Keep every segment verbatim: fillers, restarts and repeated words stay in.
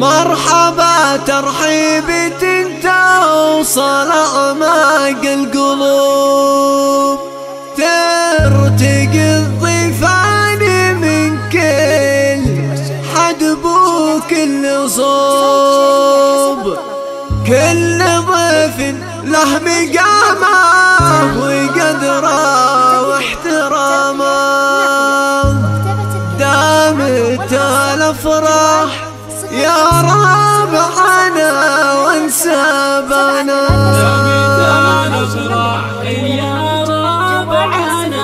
مرحبا ترحيبي توصل أعماق القلوب، ترتقي الضفان من كل حدب وكل صوب. كل ضيف له مقامه وقدره واحترامه، دامت الأفراح يا رابعنا وانسابنا، دامت الافراح يا رابعنا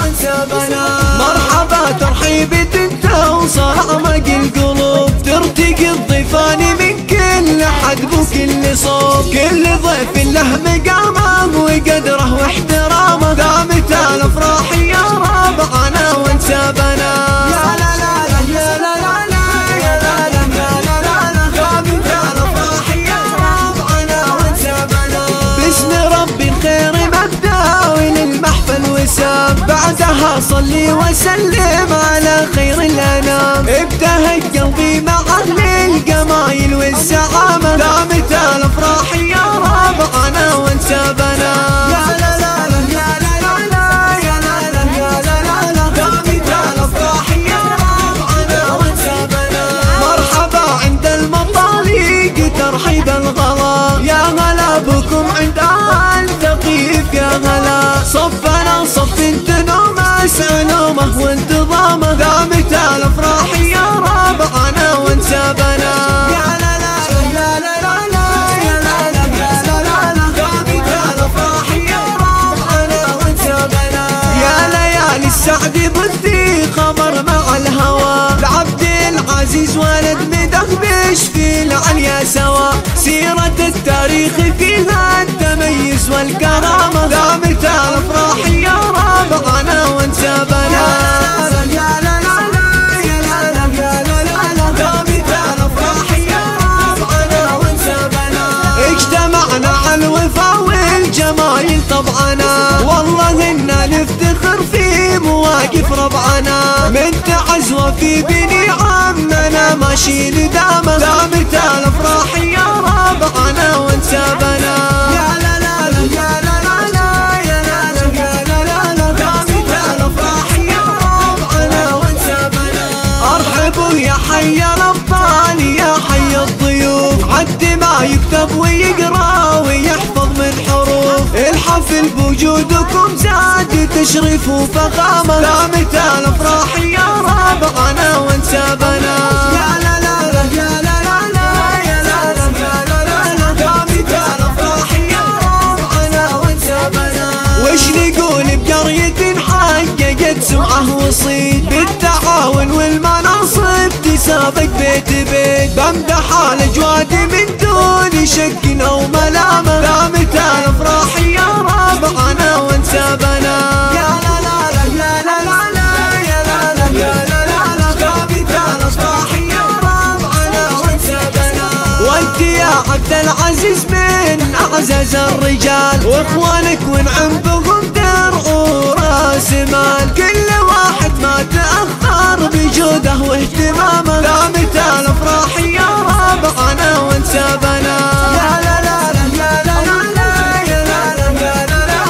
وانسابنا. مرحبا ترحيبي توصل أعماق القلوب، ترتقي الضفان من كل حدب وكل صوب. كل ضيف له مقامه وقدره واحترامه، دامت الأفراح يا ربعنا وانسابنا. يا لا لا يا لا لا يا لا لا لا دامت الأفراح يا ربعنا وانسابنا. باسم ربي الخير مبدأ للمحفل وسام، بعدها صلي وسلم على خير الأنام. ابتهج قلبي مع أهل القمايل والسعامة، دامت الأفراح يا ربعنا وانسابنا. يا لا لا يا لا لا يا لا لا لا دامت الأفراح يا ربعنا وانسابنا. مرحبا عند المطاليق ترحيب الغلا، يا هلا بكم عند أهل ثقيف يا هلا. صفنا صف تنوم اسع نومه وانتظامه، دامت الأفراح يا ربعنا وانسابنا. يا لا لا يا لا لا يا لا لا دامت الأفراح يا ربعنا وانسابنا. يا ليالي السعد بثي خمر مع الهوى، لعبدالعزيز ولد مدخ بشفي العليا سوا. سيرة التاريخ فيها التميز والكرامة، دامت الأفراح يا ربعنا وانسابنا. يا لا لا يا لا لا دامت الأفراح يا ربعنا وانسابنا. اجتمعنا على الوفا والجمايل طبعنا، والله إنا نفتخر في مواقف ربعنا. من تعز وفي بني عمنا ماشي لدامة، دامت الأفراح يا ربعنا وانسابنا. يا لا لا يا لا يا حي ربان يا حي الضيوف، عد ما يكتب ويقرا ويحفظ من حروف. الحفل بوجودكم زاد تشريف وفخامة، دامت الأفراح يا ربعنا وانسابنا. يا لا لا يا لا لا يا لا لا دامت الأفراح يا ربعنا وانسابنا. وش نقول بقرية حققت سمعة وصيت، بالتعاون والمناصب تسابق بيت بيت. بمدح الأجواد من دون شك أو ملامة، دامت الأفراح يا ربعنا وانسابنا. يا لا لا يا لا لا يا لا لا دامت الأفراح يا ربعنا وانسابنا. وأنت يا عبدالعزيز من أعزز الرجال، وإخوانك ونعم بهم وراس مال. كل واحد ما تأخر بجوده واهتمامه، دامت الأفراح يا ربعنا وانسابنا. يا لا لا يا لا لا يا لا لا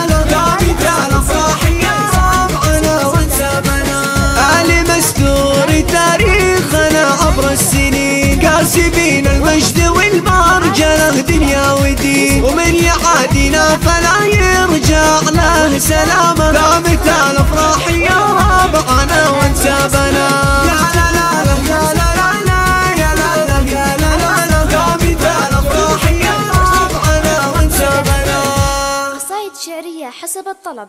دامت الأفراح يا ربعنا وانسابنا. آل مستور تاريخنا عبر السنين، كاسبين المجد والمرجله دنيا ودين. ومن يعادينا فلا يرجع له سلامه، دامت الأفراح يا ربعنا وانسابنا. يا لا لا يا لا لا يا لا لا دامت الأفراح يا ربعنا وانسابنا. قصائد شعرية حسب الطلب.